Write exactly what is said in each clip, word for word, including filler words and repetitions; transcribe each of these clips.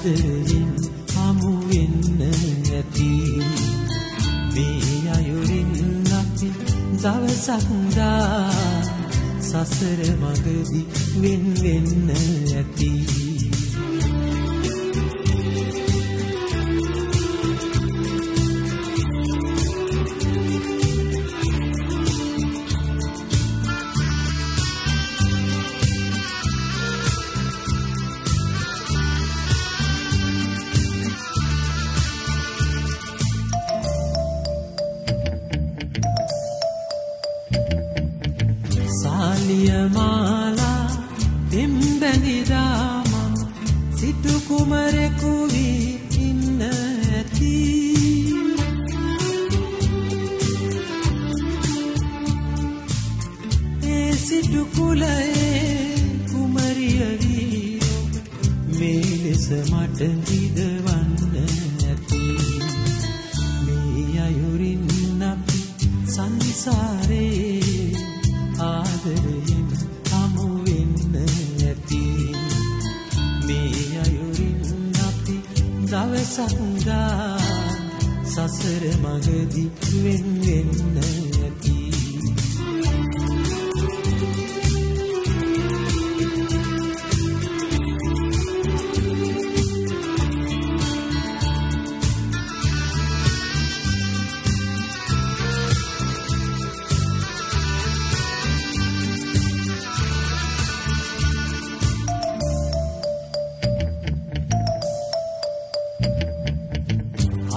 ආදරෙන් හමු වෙන්න ඇති මේ අයුරින් අපි දවසක් දා සසර මගදී වෙන් වෙන්න ඇති माला बिंबनिदामा सितु कुमर कुवी इन्नती ए सितु कुलए कुमरियवी मेलस मट विदवन्नती मे आयुरिन अपि संसारे ආදරයෙන් හමු වෙන්න ඇති මේ අයුරින් අපි දවසක් දා සසර මගදී වෙන් වෙන්න ඇති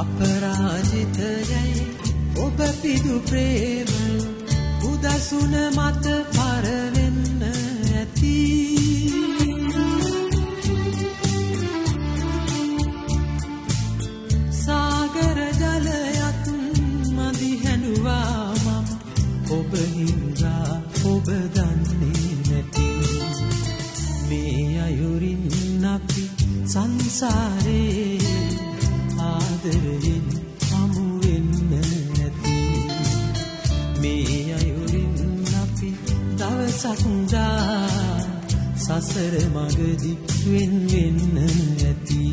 अपराजित जय ओब पिदु प्रेम उदासुन मत पार वेन्न अति सागर जलयत मदि हनुवा मम ओब हिंदा ओब दन्ने नति मे आयुरिन अपि संसारे ආදරෙන් හමු වෙන්න ඇති මේ අයුරින් අපි දවසක් දා සසර මගදී වෙන් වෙන්න ඇති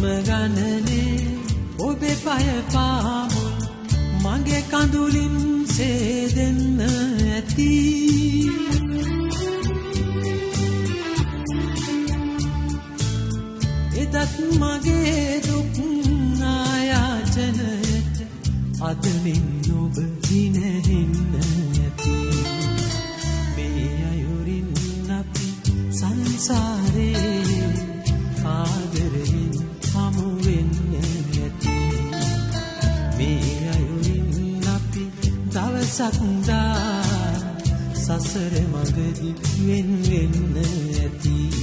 මගනනේ ඔබේ පය පාමුල් මගේ කඳුලින් සේදෙන්න ඇති එදත් මගේ දුක් ආයතනයට අදමින් ඔබ දිනෙන්න ඇති මේ අයුරින් අපි සංසාරේ ආදරෙන් හමු වෙන්න ඇති මේ අයුරින් අපි දවසක් දා සසර මගදී වෙන් වෙන්න ඇති